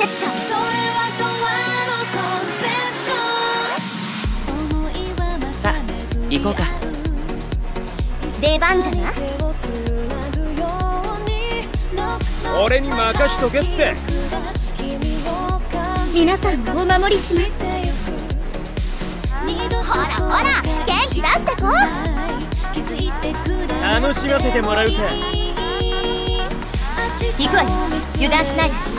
セプション。それは永遠のコンセプション。さあ行こうか。出番じゃな。俺に任しとけって。皆さんお守りします。ほらほら元気出してこう。楽しませてもらうぜ。行くわよ、油断しないで。